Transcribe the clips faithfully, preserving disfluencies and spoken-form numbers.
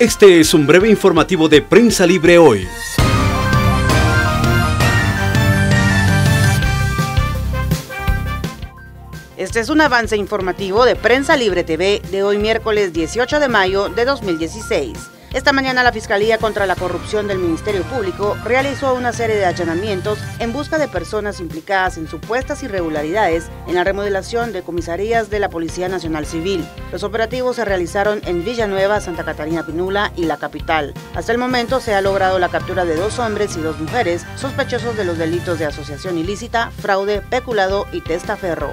Este es un breve informativo de Prensa Libre hoy. Este es un avance informativo de Prensa Libre T V de hoy miércoles dieciocho de mayo de dos mil dieciséis. Esta mañana la Fiscalía contra la Corrupción del Ministerio Público realizó una serie de allanamientos en busca de personas implicadas en supuestas irregularidades en la remodelación de comisarías de la Policía Nacional Civil. Los operativos se realizaron en Villanueva, Santa Catarina Pinula y la capital. Hasta el momento se ha logrado la captura de dos hombres y dos mujeres sospechosos de los delitos de asociación ilícita, fraude, peculado y testaferro.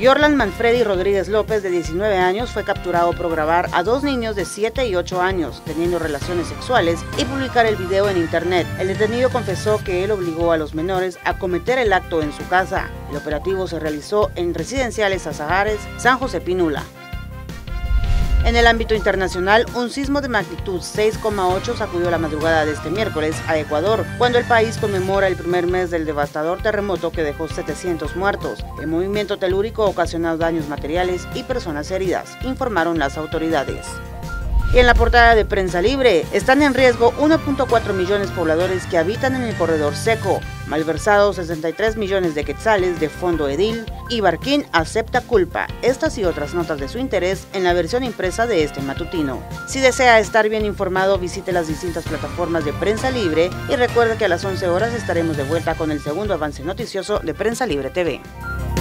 Yorland Manfredi Rodríguez López, de diecinueve años, fue capturado por grabar a dos niños de siete y ocho años teniendo relaciones sexuales y publicar el video en internet. El detenido confesó que él obligó a los menores a cometer el acto en su casa. El operativo se realizó en residenciales Azahares, San José Pinula. En el ámbito internacional, un sismo de magnitud seis coma ocho sacudió la madrugada de este miércoles a Ecuador, cuando el país conmemora el primer mes del devastador terremoto que dejó setecientos muertos. El movimiento telúrico ocasionó daños materiales y personas heridas, informaron las autoridades. Y en la portada de Prensa Libre, están en riesgo uno punto cuatro millones de pobladores que habitan en el corredor seco, malversados sesenta y tres millones de quetzales de fondo edil y Barquín acepta culpa. Estas y otras notas de su interés en la versión impresa de este matutino. Si desea estar bien informado, visite las distintas plataformas de Prensa Libre y recuerde que a las once horas estaremos de vuelta con el segundo avance noticioso de Prensa Libre T V.